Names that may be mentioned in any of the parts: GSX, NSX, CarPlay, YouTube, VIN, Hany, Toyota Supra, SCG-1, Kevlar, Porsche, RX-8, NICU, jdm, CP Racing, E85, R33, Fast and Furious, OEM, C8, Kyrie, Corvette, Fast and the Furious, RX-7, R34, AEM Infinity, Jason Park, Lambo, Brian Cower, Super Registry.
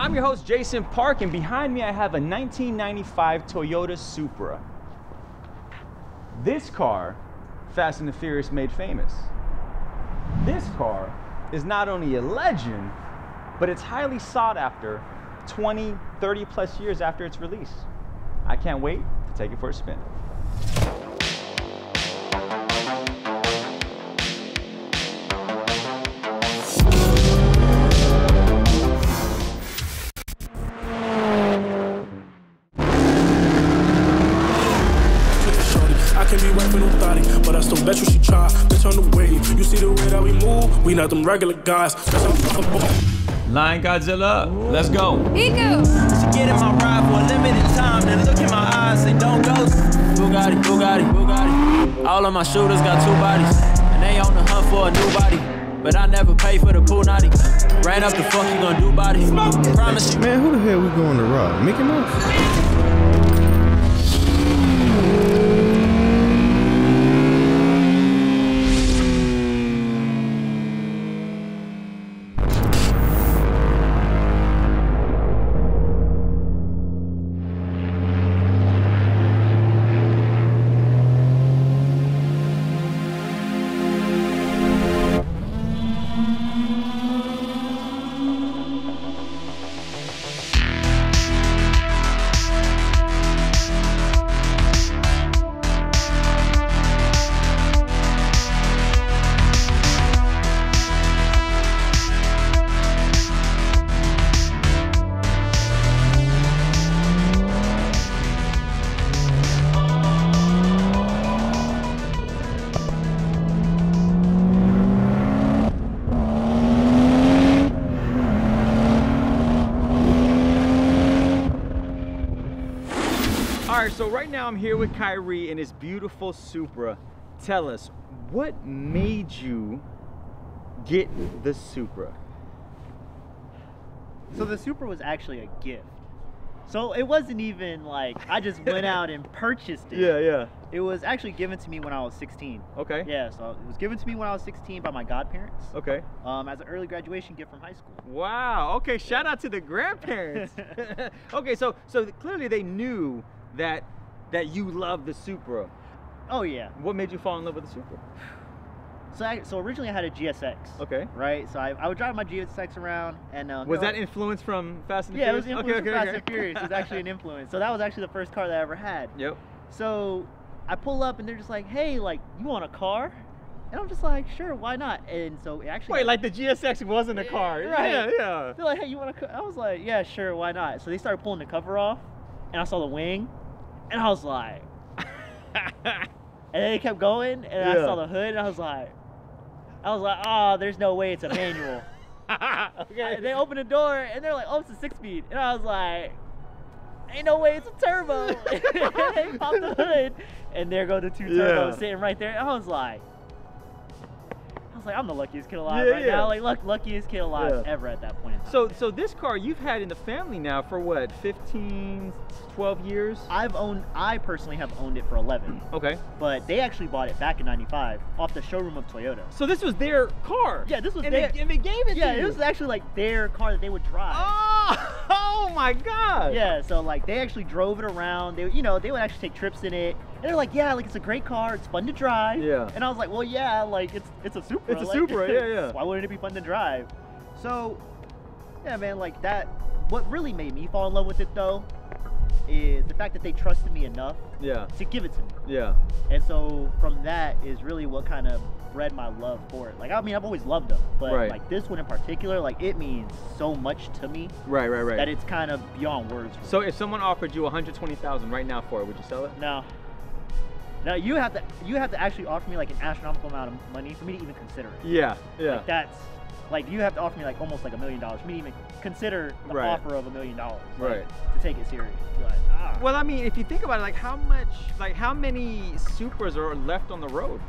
I'm your host, Jason Park, and behind me I have a 1995 Toyota Supra. This car, Fast and the Furious made famous. This car is not only a legend, but it's highly sought after 20, 30 plus years after its release. I can't wait to take it for a spin. Bet you she try, bitch on the way. You see the way that we move, we not them regular guys. Lion Godzilla, let's go. Ego. She get in my ride for a limited time, then look in my eyes, they don't go. Bugatti, Bugatti, Bugatti. All of my shooters got two bodies, and they on the hunt for a new body. But I never pay for the pool naughty. Ran up the fuck you gonna do body. Promise you. Man, who the hell we going to rob? Mickey Mouse? So right now I'm here with Kyrie in his beautiful Supra. Tell us, what made you get the Supra? So the Supra was actually a gift. So it wasn't even like, I just went out and purchased it. Yeah, yeah. It was actually given to me when I was 16. Okay. Yeah, so it was given to me when I was 16 by my godparents. Okay. As an early graduation gift from high school. Wow, okay, shout out to the grandparents. Okay, so clearly they knew that you love the Supra. Oh yeah. What made you fall in love with the Supra? So originally I had a GSX. Okay. Right? So I would drive my GSX around and... was that influence from Fast and the Furious? Yeah, it was influence from Fast and Furious. It was actually an influence. So that was actually the first car that I ever had. Yep. So I pull up and they're just like, hey, like, you want a car? And I'm just like, sure, why not? And so it actually... Wait, like the GSX wasn't a car. Right. Yeah, yeah. They're like, hey, you want a car? I was like, yeah, sure, why not? So they started pulling the cover off and I saw the wing. And I was like, and then it kept going, and yeah. I saw the hood, and I was like, oh, there's no way it's a manual. Okay. And they opened the door, and they're like, oh, it's a 6-speed. And I was like, ain't no way it's a turbo. And they popped the hood, and there go the two turbos sitting right there. And I was like, I'm the luckiest kid alive now. Like, luckiest kid alive ever at that point in time. So this car you've had in the family now for what, 15, 12 years? I personally have owned it for 11. Okay. But they actually bought it back in 95 off the showroom of Toyota. So this was their car? Yeah, this was and they gave it to you. Yeah, this was actually like their car that they would drive. Oh, oh my God. Yeah, so like they actually drove it around. They, you know, they would actually take trips in it. And they're like, yeah, like it's a great car, it's fun to drive. Yeah. And I was like, well, yeah, like it's a Supra. It's a Supra, yeah, yeah. Why wouldn't it be fun to drive? So, yeah, man, like that, what really made me fall in love with it though, is the fact that they trusted me enough to give it to me. Yeah. And so from that is really what kind of bred my love for it. Like, I mean, I've always loved them, but like this one in particular, like it means so much to me. Right. That it's kind of beyond words. So if someone offered you $120,000 right now for it, would you sell it? No. Now you have to actually offer me like an astronomical amount of money for me to even consider it. Yeah, yeah. Like that's like you have to offer me like almost like $1 million for me to even consider the offer of $1 million. Right. To take it serious. Like, ah. Well, I mean, if you think about it, like how many Supras are left on the road?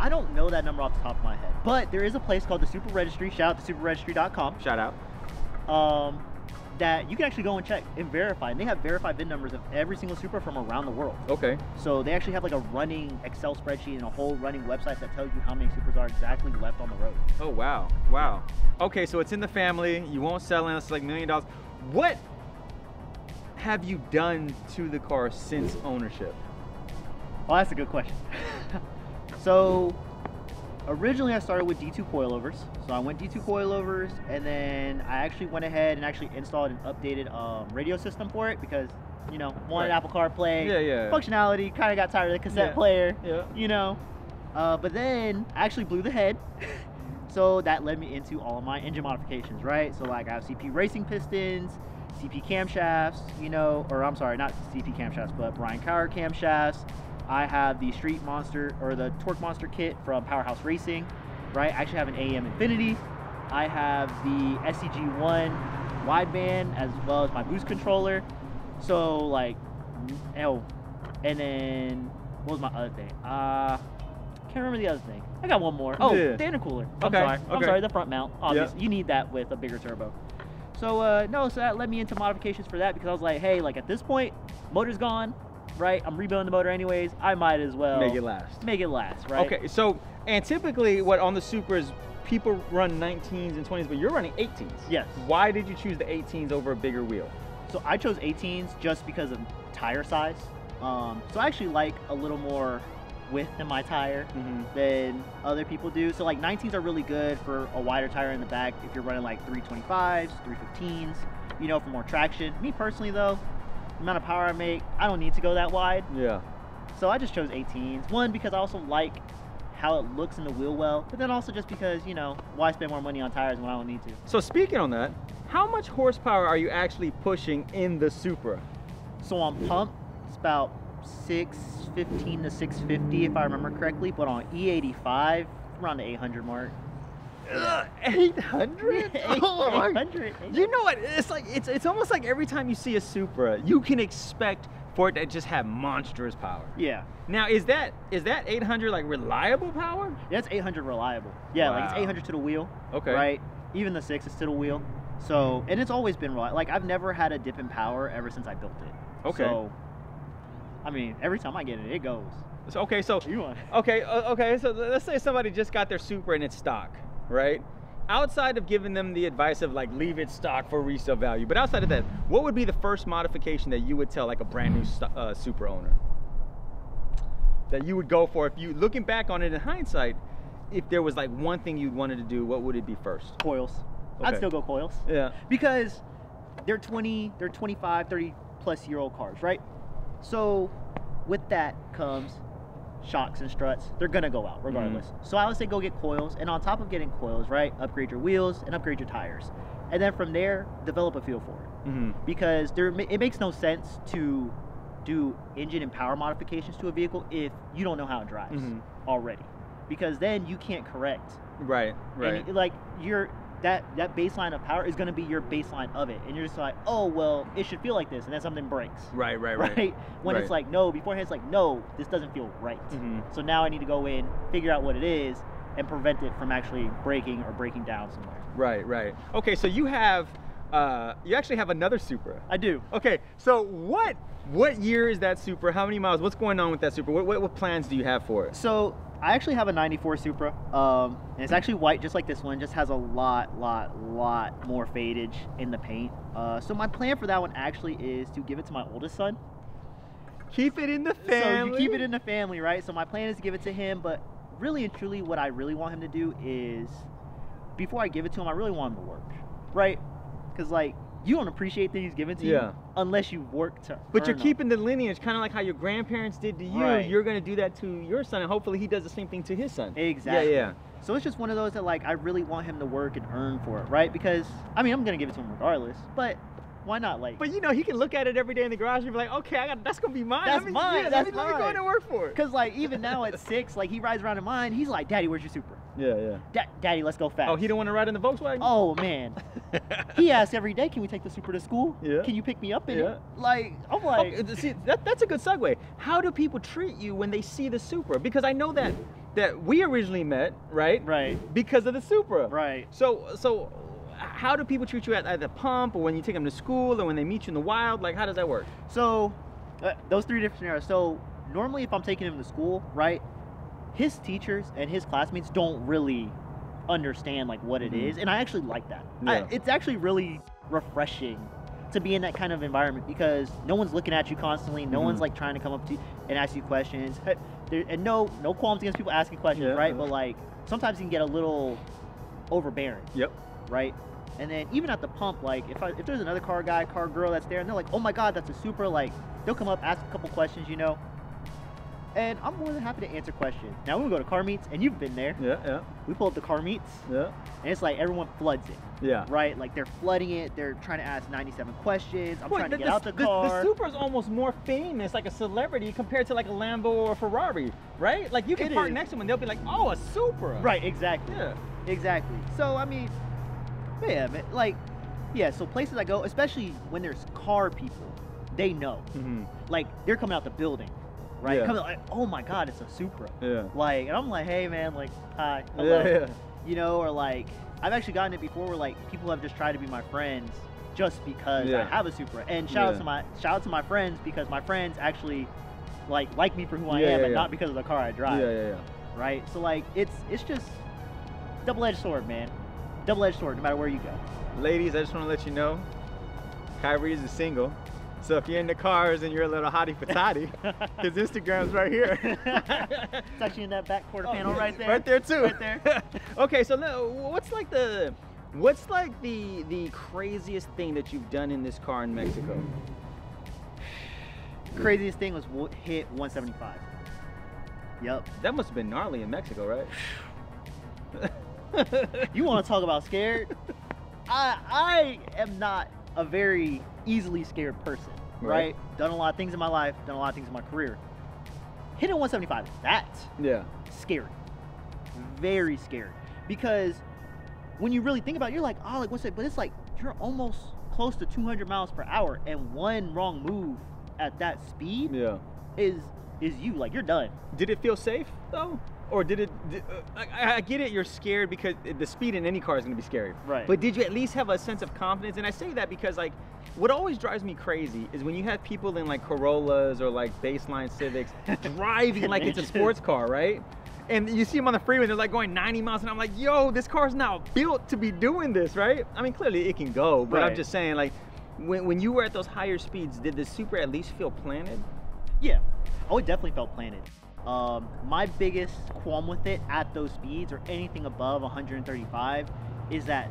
I don't know that number off the top of my head, but there is a place called the Super Registry. Shout out to superregistry.com. Shout out. that you can actually go and check and verify. And they have verified VIN numbers of every single Supra from around the world. Okay. So they actually have like a running Excel spreadsheet and a whole running website that tells you how many Supras are exactly left on the road. Oh, wow. Wow. Okay, so it's in the family. You won't sell it. It's like $1 million. What have you done to the car since ownership? Well, that's a good question. So originally I started with D2 coilovers. So I went D2 coilovers, and then I actually went ahead and actually installed an updated radio system for it because, you know, wanted Apple CarPlay, functionality, kind of got tired of the cassette player, you know. But then I actually blew the head. So that led me into all of my engine modifications, right? So like I have CP Racing pistons, CP camshafts, you know, or I'm sorry, not CP camshafts, but Brian Cower camshafts. I have the Street Monster or the Torque Monster kit from Powerhouse Racing, right? I actually have an AEM Infinity. I have the SCG-1 wideband as well as my boost controller. So like, oh, and then what was my other thing? Can't remember the other thing. I got one more. Oh, the intercooler. I'm sorry, the front mount. Obviously, you need that with a bigger turbo. So no, so that led me into modifications for that because I was like, hey, like at this point, motor's gone. Right, I'm rebuilding the motor anyways. I might as well make it last. Make it last, right? Okay. So, and typically, what on the Supras, people run 19s and 20s, but you're running 18s. Yes. Why did you choose the 18s over a bigger wheel? So I chose 18s just because of tire size. So I actually like a little more width in my tire than other people do. So like 19s are really good for a wider tire in the back if you're running like 325s, 315s, you know, for more traction. Me personally though, amount of power I make, I don't need to go that wide. Yeah. So I just chose 18s. One, because I also like how it looks in the wheel well, but then also just because, you know, why spend more money on tires when I don't need to. So speaking on that, how much horsepower are you actually pushing in the Supra? So on pump, it's about 615 to 650 if I remember correctly, but on E85, around the 800 mark. 800? Oh, 800. You know what? It's like it's almost like every time you see a Supra, you can expect for it to just have monstrous power. Yeah. Now, is that 800 like reliable power? Yeah, it's 800 reliable. Yeah, wow. Like it's 800 to the wheel. Okay. Right. Even the 6 is to the wheel. So, and it's always been reliable. Like I've never had a dip in power ever since I built it. Okay. So, I mean, every time I get it, it goes. So, okay. So you want? Okay. Okay. So let's say somebody just got their Supra and it's stock. Right? Outside of giving them the advice of like leave it stock for resale value, but outside of that, what would be the first modification that you would tell like a brand new Supra owner that you would go for if you, looking back on it in hindsight, if there was like one thing you wanted to do, what would it be first? Coils. Okay. I'd still go coils. Yeah. Because they're 20, they're 25, 30 plus year old cars, right? So with that comes shocks and struts. They're gonna go out regardless. So I would say go get coils, and on top of getting coils, right, upgrade your wheels and upgrade your tires, and then from there develop a feel for it. Because it makes no sense to do engine and power modifications to a vehicle if you don't know how it drives already, because then you can't correct. Right And like you're that baseline of power is going to be your baseline of it, and you're just like, oh well, it should feel like this, and then something breaks. Right When it's like, no, beforehand it's like, no, this doesn't feel right. So now I need to go in, figure out what it is, and prevent it from actually breaking or breaking down somewhere. Right Okay, so you have you actually have another Supra. I do. Okay, so what year is that Supra? How many miles? What's going on with that Supra? What plans do you have for it? So I actually have a 94 Supra, and it's actually white just like this one, just has a lot more fadage in the paint. So my plan for that one actually is to give it to my oldest son. Keep it in the family. So you keep it in the family, right? So my plan is to give it to him, but really and truly what I really want him to do is, before I give it to him, I really want him to work, right? Because like, you don't appreciate things given to you unless you work to earn But you're keeping the lineage, kind of like how your grandparents did to you. Right. You're going to do that to your son, and hopefully he does the same thing to his son. Exactly. Yeah. So it's just one of those that like, I really want him to work and earn for it, right? Because, I mean, I'm going to give it to him regardless, but why not? Like, but you know, he can look at it every day in the garage and be like, okay, that's going to be mine. That's mine. Yeah, that's mine. Let me go to work for it. Because like, even now at 6, like he rides around in mine, he's like, Daddy, where's your Supra? Yeah. Daddy, let's go fast. Oh, he don't want to ride in the Volkswagen? Oh, man. He asks every day, can we take the Supra to school? Yeah. Can you pick me up in it? Like, I'm like... Oh, see, that's a good segue. How do people treat you when they see the Supra? Because I know that we originally met, right? Right. Because of the Supra. Right. So how do people treat you at the pump, or when you take them to school, or when they meet you in the wild? Like, how does that work? So those three different scenarios. So normally if I'm taking him to school, right, his teachers and his classmates don't really understand like what it is, and I actually like that. Yeah. It's actually really refreshing to be in that kind of environment, because no one's looking at you constantly, no one's like trying to come up to you and ask you questions. And no qualms against people asking questions, right? But like sometimes you can get a little overbearing. Yep. Right? And then even at the pump, like if there's another car guy, car girl that's there, and they're like, oh my God, that's a Supra, like they'll come up, ask a couple questions, you know? And I'm more than happy to answer questions. Now when we go to car meets, and you've been there. Yeah, yeah. We pull up the car meets. Yeah. And it's like everyone floods it. Yeah. Right? Like they're flooding it. They're trying to ask 97 questions. I'm trying to get out the car. The Supra's almost more famous, like a celebrity, compared to like a Lambo or a Ferrari, right? Like you can park next to them and they'll be like, oh, a Supra. Right, exactly. Yeah. Exactly. So I mean, yeah, like, yeah, so places I go, especially when there's car people, they know. Like they're coming out the building. Right? Yeah. Coming like, oh my God, it's a Supra. Yeah. Like, and I'm like, hey man, like, hi, hello. Yeah, yeah. You know, or like, I've actually gotten it before where like people have just tried to be my friends just because I have a Supra. And shout out to my friends, because my friends actually like me for who I am, and not because of the car I drive. Yeah, yeah, yeah. Right? So like, it's just double-edged sword, man. Double-edged sword, no matter where you go. Ladies, I just want to let you know, Kyrie is single. So if you're into cars and you're a little hottie patati, his Instagram's right here. It's actually in that back quarter panel right there. Right there too. Right there. Okay, so now, what's like the craziest thing that you've done in this car in Mexico? Craziest thing was hit 175. Yep. That must have been gnarly in Mexico, right? You want to talk about scared? I am not a very easily scared person, right? Done a lot of things in my life, done a lot of things in my career. Hitting 175, that's scary. Very scary. Because when you really think about it, you're like, oh, like what's it? But it's like, you're almost close to 200 miles per hour, and one wrong move at that speed is you, like you're done. Did it feel safe though? Or did it, I get it, you're scared because the speed in any car is gonna be scary. Right. But did you at least have a sense of confidence? And I say that because like, what always drives me crazy is when you have people in like Corollas or like baseline Civics driving like it's a sports car, right? And you see them on the freeway, they're like going 90 miles and I'm like, yo, this car's not built to be doing this, right? I mean, clearly it can go, but I'm just saying like, when you were at those higher speeds, did the Supra at least feel planted? Yeah, oh, it definitely felt planted. My biggest qualm with it at those speeds or anything above 135 is that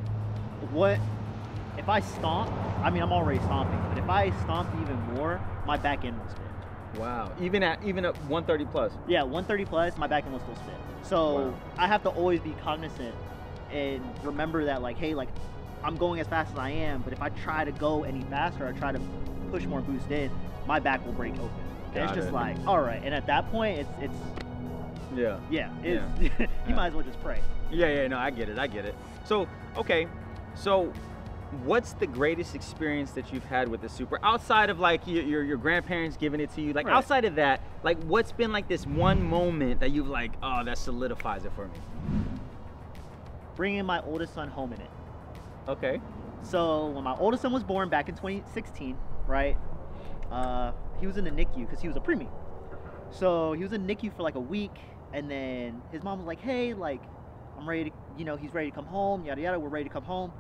if I stomp, I mean, I'm already stomping, but if I stomp even more, my back end will spin. Wow. Even at 130 plus? Yeah, 130 plus, my back end will still spin. So I have to always be cognizant and remember that like, hey, like I'm going as fast as I am, but if I try to go any faster, I try to push more boost in, my back will break open. It's just like, all right, and at that point, you might as well just pray. Yeah, no, I get it. So, okay, so what's the greatest experience that you've had with the Supra? Outside of like your grandparents giving it to you, like outside of that, like what's been like this one moment that you've like, oh, that solidifies it for me? Bringing my oldest son home in it. Okay. So when my oldest son was born back in 2016, right? He was in the NICU because he was a preemie. So he was in NICU for like a week, and then his mom was like, hey, like, I'm ready to, you know, he's ready to come home, yada, yada, we're ready to come home.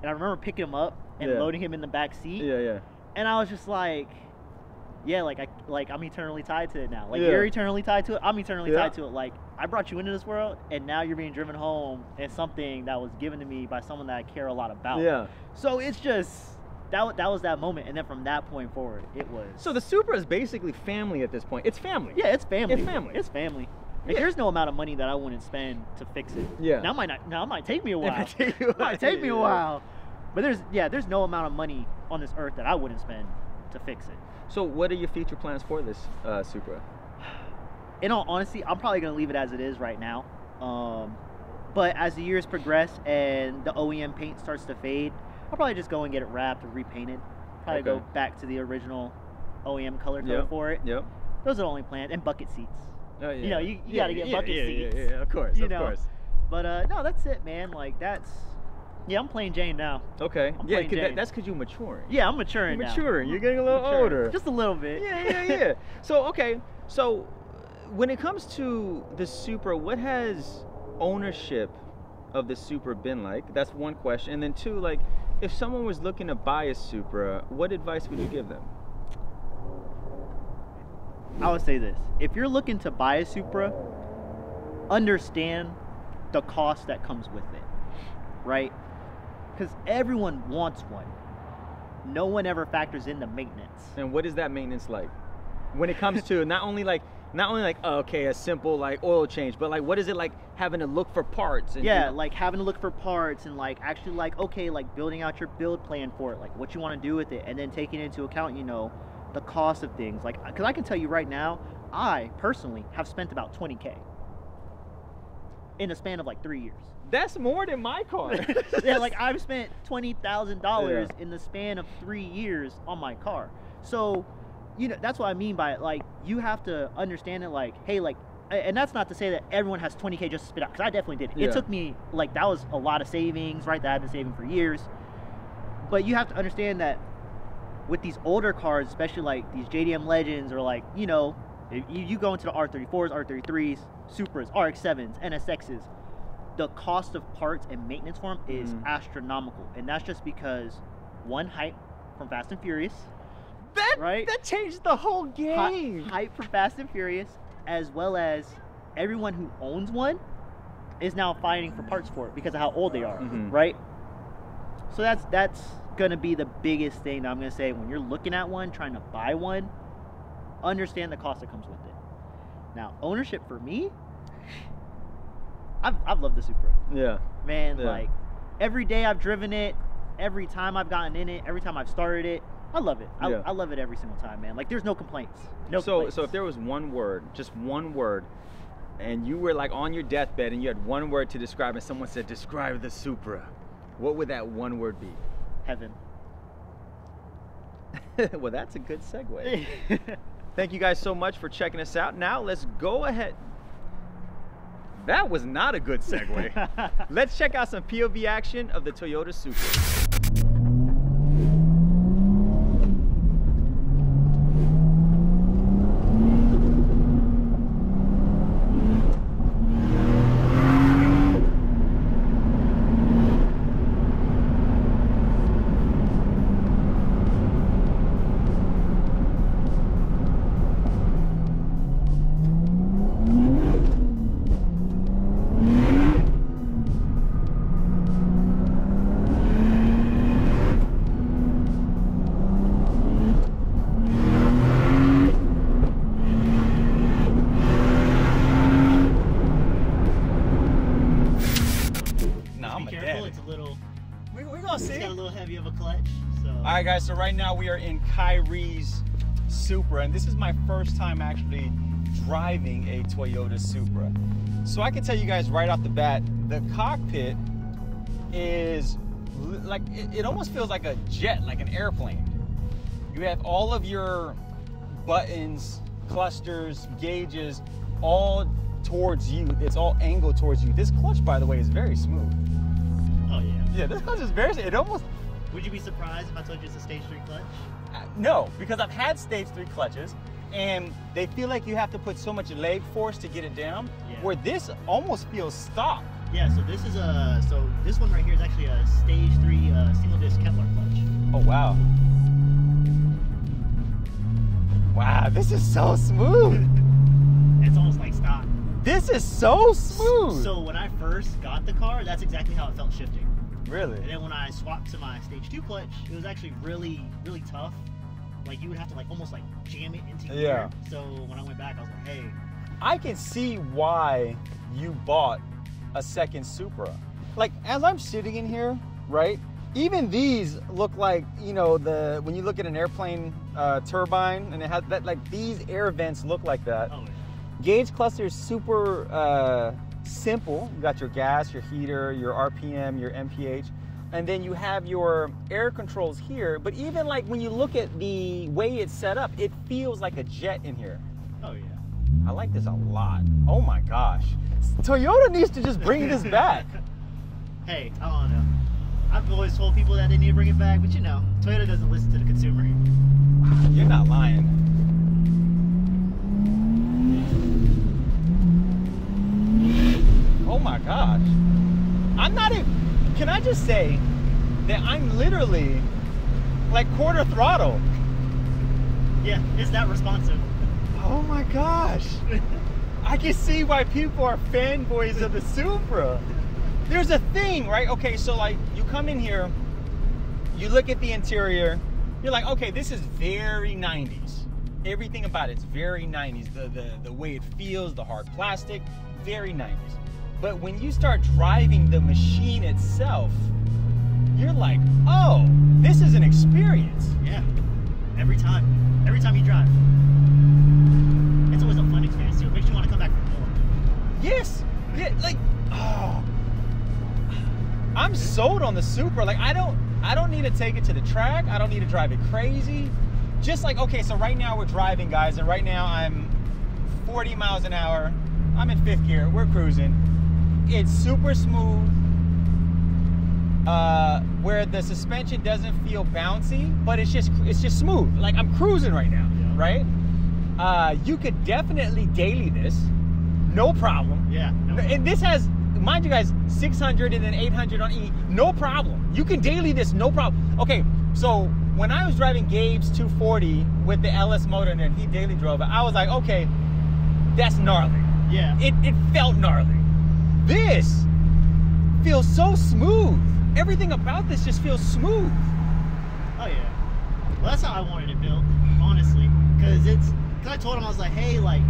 And I remember picking him up and loading him in the back seat. Yeah, yeah. And I was just like, yeah, like, I'm eternally tied to it now. Like, you're eternally tied to it, I'm eternally tied to it. Like, I brought you into this world, and now you're being driven home in something that was given to me by someone that I care a lot about. Yeah. So it's just... That was that moment, and then from that point forward, it was. So the Supra is basically family at this point. It's family. Yeah, it's family. It's family. It's family. Like, there's no amount of money that I wouldn't spend to fix it. Yeah. Now it might take me a while. It might take me a while. But there's no amount of money on this earth that I wouldn't spend to fix it. So what are your future plans for this Supra? In all honesty, I'm probably gonna leave it as it is right now. But as the years progress and the OEM paint starts to fade, I'll probably just go and get it wrapped and repainted. Probably go back to the original OEM color code for it. Yep. Those are the only plans. And bucket seats. Oh, yeah. You know, you gotta get bucket seats. Yeah, of course. You know? Of course. But no, that's it, man. Like, that's Yeah, I'm playing Jane now. Okay. Yeah, that's because you're maturing. Yeah, I'm maturing now. Maturing. You're getting a little older. Just a little bit. Yeah. So, okay. So, when it comes to the Supra, what has ownership of the Supra been like? That's one question. And then two, like, if someone was looking to buy a Supra, what advice would you give them? I would say this. If you're looking to buy a Supra, understand the cost that comes with it, right? Because everyone wants one. No one ever factors in the maintenance. And what is that maintenance like? When it comes to not only like okay, a simple like oil change, but like what is it like having to look for parts? And, yeah, you know, like having to look for parts and like actually like, okay, like building out your build plan for it, like what you want to do with it, and then taking into account, you know, the cost of things. Like, because I can tell you right now, I personally have spent about $20K in a span of like 3 years. That's more than my car. Yeah, like I've spent $20,000 in the span of 3 years on my car. So, you know, that's what I mean by it. Like, you have to understand it, like, hey, like, and that's not to say that everyone has $20K just to spit out, because I definitely did it. Yeah. It took me, like, that was a lot of savings, right, that I've been saving for years. But you have to understand that with these older cars, especially like these JDM Legends, or like, you know, if you go into the R34s, R33s, Supras, RX-7s, NSXs, the cost of parts and maintenance for them is astronomical. And that's just because, one, hype from Fast and Furious. That changed the whole game. Hype for Fast and Furious, as well as everyone who owns one is now fighting for parts for it because of how old they are, right? So that's gonna be the biggest thing that I'm gonna say when you're looking at one, trying to buy one. Understand the cost that comes with it. Now, ownership for me, I've loved the Supra. Yeah, man. Yeah. Like every day I've driven it, every time I've gotten in it, every time I've started it. I love it. I love it every single time, man. Like, there's no complaints. So if there was one word, just one word, and you were like on your deathbed and you had one word to describe, and someone said, describe the Supra, what would that one word be? Heaven. Well, that's a good segue. Thank you guys so much for checking us out. Now let's go ahead. That was not a good segue. Let's check out some POV action of the Toyota Supra. Alright guys, so right now we are in Kyrie's Supra, and this is my first time actually driving a Toyota Supra. So I can tell you guys right off the bat, the cockpit is like, it almost feels like a jet, like an airplane. You have all of your buttons, clusters, gauges, all towards you. It's all angled towards you. This clutch, by the way, is very smooth. Oh yeah. Yeah, this clutch is very smooth. It almost... Would you be surprised if I told you it's a stage 3 clutch? No, because I've had stage 3 clutches, and they feel like you have to put so much leg force to get it down, where this almost feels stock. Yeah, so this is a, so this one right here is actually a stage 3 single disc Kevlar clutch. Oh, wow. Wow, this is so smooth. It's almost like stock. This is so smooth. So when I first got the car, that's exactly how it felt shifting. Really? And then when I swapped to my stage 2 clutch, it was actually really, really tough. Like, you would have to like almost like jam it into your gear. So when I went back, I was like, hey. I can see why you bought a second Supra. Like, as I'm sitting in here, right? Even these look like, you know, the when you look at an airplane turbine, and it has that, like these air vents look like that. Oh, yeah. Gauge cluster is super simple. You got your gas, your heater, your RPM, your MPH, and then you have your air controls here. But even like when you look at the way it's set up, it feels like a jet in here. Oh yeah. I like this a lot. Oh my gosh. Toyota needs to just bring this back. Hey, I don't know. I've always told people that they need to bring it back, but you know, Toyota doesn't listen to the consumer. You're not lying. Oh my gosh. I'm not even, can I just say that I'm literally like quarter throttle. Yeah, it's that responsive. Oh my gosh. I can see why people are fanboys of the Supra. There's a thing, right? Okay, so like you come in here, you look at the interior, you're like, okay, this is very 90s. Everything about it's very 90s. The way it feels, the hard plastic, very 90s. But when you start driving the machine itself, you're like, oh, this is an experience. Yeah, every time you drive. It's always a fun experience too. It makes you want to come back for more. Yes, yeah, like, oh. I'm sold on the Supra. Like, I don't need to take it to the track. I don't need to drive it crazy. Just like, okay, so right now we're driving, guys, and right now I'm 40 miles an hour. I'm in fifth gear, we're cruising. It's super smooth, where the suspension doesn't feel bouncy, but it's just smooth. Like I'm cruising right now, yeah. Right? You could definitely daily this, no problem. Yeah. No problem. And this has, mind you guys, 600 and then 800 on E, no problem. You can daily this, no problem. Okay, so when I was driving Gabe's 240 with the LS motor in there, and he daily drove it, I was like, okay, that's gnarly. Yeah. It felt gnarly. This feels so smooth. Everything about this just feels smooth. Oh yeah. Well, that's how I wanted it built, honestly. Cause I told him, I was like, hey, like,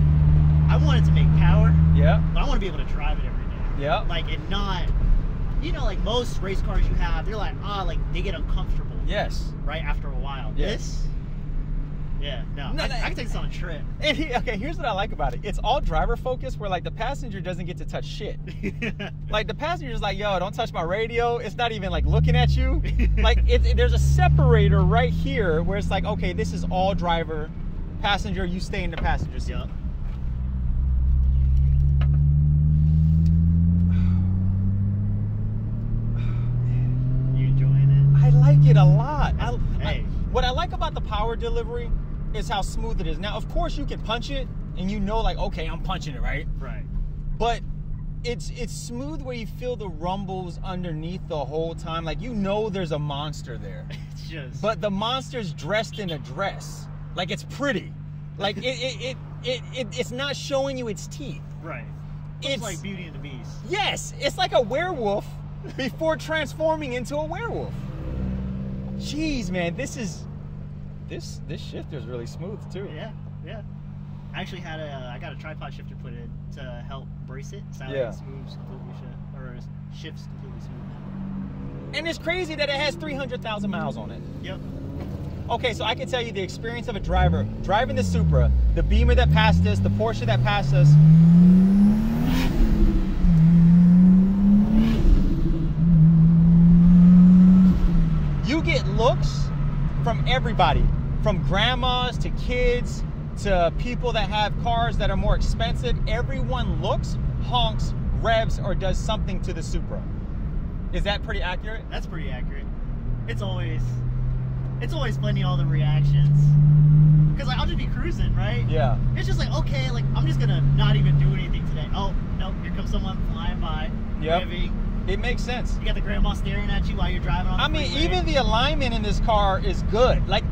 I want it to make power. Yeah. But I want to be able to drive it every day. Yeah. Like, and not, you know, like most race cars you have, they're like, ah, like they get uncomfortable. Yes. Right after a while. Yes. This, yeah, no, I can take this on a trip. And okay, here's what I like about it. It's all driver focused, where like the passenger doesn't get to touch shit. Like the passenger's like, yo, don't touch my radio. It's not even like looking at you. Like there's a separator right here where it's like, okay, this is all driver, passenger, you stay in the passenger seat. Yep. You enjoying it? I like it a lot. What I like about the power delivery is how smooth it is. Now, of course, you can punch it, and you know, like, okay, I'm punching it, right? Right. But it's smooth where you feel the rumbles underneath the whole time. Like, you know there's a monster there. It's just... But the monster's dressed in a dress. Like, it's pretty. Like, it's not showing you its teeth. Right. It's like Beauty and the Beast. Yes. It's like a werewolf before transforming into a werewolf. Jeez, man, this shifter's really smooth too. Yeah, yeah. I actually had I got a tripod shifter put in to help brace it, so yeah. It moves completely shifts completely smooth. And it's crazy that it has 300,000 miles on it. Yep. Okay, so I can tell you the experience of a driver driving the Supra, the Beamer that passed us, the Porsche that passed us. Get looks from everybody, from grandmas to kids to people that have cars that are more expensive. Everyone looks, honks, revs, or does something to the Supra. Is that pretty accurate? That's pretty accurate. It's always funny, all the reactions, because like I'll just be cruising, right? Yeah. It's just like, okay, like I'm just gonna not even do anything today. Oh no, here comes someone flying by. Yeah. It makes sense. You got the grandma staring at you while you're driving on the freeway. I mean, even the alignment in this car is good. Like,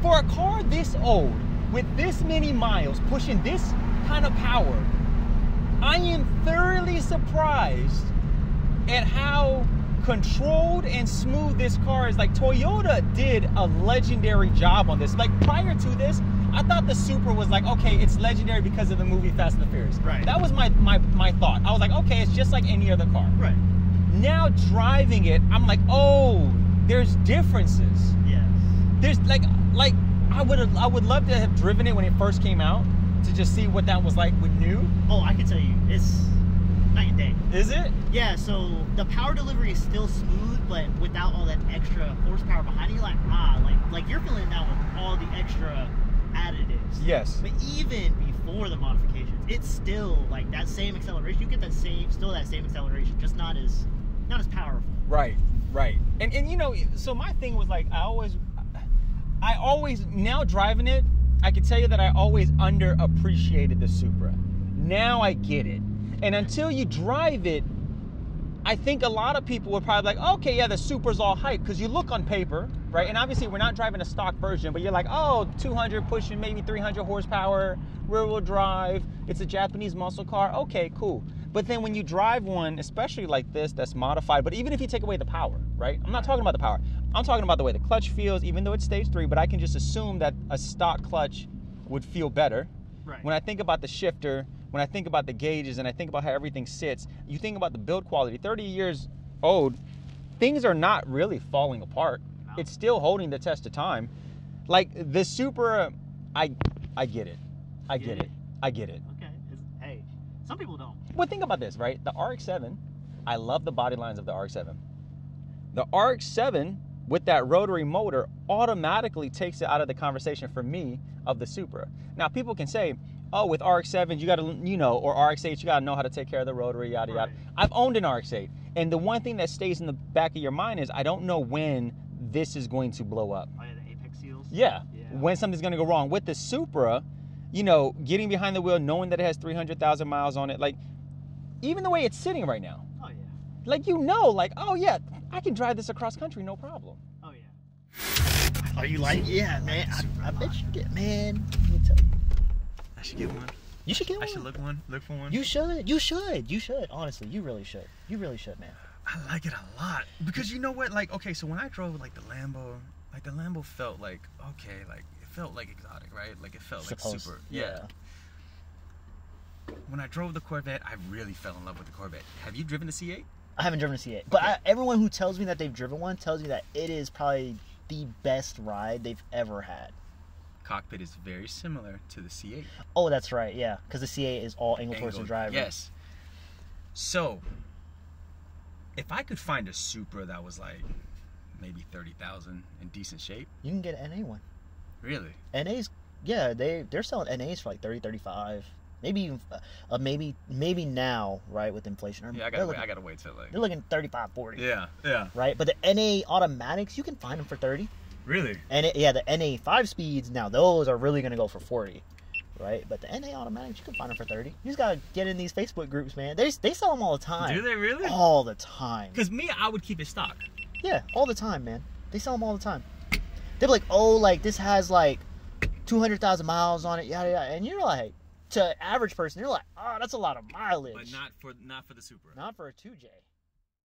for a car this old, with this many miles, pushing this kind of power, I am thoroughly surprised at how controlled and smooth this car is. Like, Toyota did a legendary job on this. Like, prior to this, I thought the Supra was like, okay, it's legendary because of the movie Fast and the Furious. Right. That was my thought. I was like, okay, it's just like any other car. Right. Now driving it, I'm like, oh, there's differences. Yes. There's like I would love to have driven it when it first came out to just see what that was like with new. Oh, I can tell you, it's night and day. Is it? Yeah. So the power delivery is still smooth, but without all that extra horsepower behind you, like like you're feeling that with all the extra additives. Yes. But even before the modifications, it's still like that same acceleration. You get that same acceleration, just not as powerful. Right, right. And you know, so my thing was like, I always, now driving it, I can tell you that I always underappreciated the Supra. Now I get it. And until you drive it, I think a lot of people would probably be like, okay, yeah, the Supra's all hype, because you look on paper, right? And obviously we're not driving a stock version, but you're like, oh, 200 pushing, maybe 300 horsepower, rear wheel drive, it's a Japanese muscle car, okay, cool. But then when you drive one, especially like this, that's modified, but even if you take away the power, right? I'm not talking about the power. I'm talking about the way the clutch feels, even though it's stage 3, but I can just assume that a stock clutch would feel better. Right. When I think about the shifter, when I think about the gauges and I think about how everything sits, you think about the build quality, 30 years old, things are not really falling apart. No. It's still holding the test of time. Like the Supra, I get it. I get it. I get it. Okay. Hey, some people don't. Well, think about this, right? The RX-7, I love the body lines of the RX-7. The RX-7 with that rotary motor automatically takes it out of the conversation for me of the Supra. Now people can say, oh, with RX-7, you got to, you know, or RX-8, you got to know how to take care of the rotary, yada, yada. Right. I've owned an RX-8, and the one thing that stays in the back of your mind is, I don't know when this is going to blow up. Oh, yeah, the apex seals? Yeah, yeah, when something's going to go wrong. With the Supra, you know, getting behind the wheel, knowing that it has 300,000 miles on it, like, even the way it's sitting right now. Oh, yeah. Like, you know, like, oh, yeah, I can drive this across country, no problem. Oh, yeah. Are you like, yeah, man, I bet you did, man. Let me tell you. I should get one. You should get one. I should look for one. You should. You should. Honestly, you really should. You really should, man. I like it a lot. Because you know what? Like, okay, so when I drove like the Lambo felt like, okay, like it felt like exotic, right? Like it felt like super. Yeah. When I drove the Corvette, I really fell in love with the Corvette. Have you driven the C8? I haven't driven a C8. But okay. Everyone who tells me that they've driven one tells me that it is probably the best ride they've ever had. Cockpit is very similar to the C8. Oh, that's right, yeah, because the C8 is all angle towards the driver. Yes. So, if I could find a Supra that was like maybe 30,000 in decent shape, you can get an NA one. Really? NAs, yeah, they're selling NAs for like 30, 35, maybe even maybe now, right, with inflation. Yeah, I gotta wait till like they're looking 35, 40. Yeah, yeah. Right, but the NA automatics, you can find them for 30. Really? And yeah, the NA 5-speeds, now those are really going to go for 40, right? But the NA automatics, you can find them for 30. You just got to get in these Facebook groups, man. They sell them all the time. Do they really? All the time. Because me, I would keep it stock. Yeah, all the time, man. They sell them all the time. They'd be like, oh, like, this has, like, 200,000 miles on it, yada, yada. And you're like, to average person, you're like, oh, that's a lot of mileage. But not for the Supra. Not for a 2J.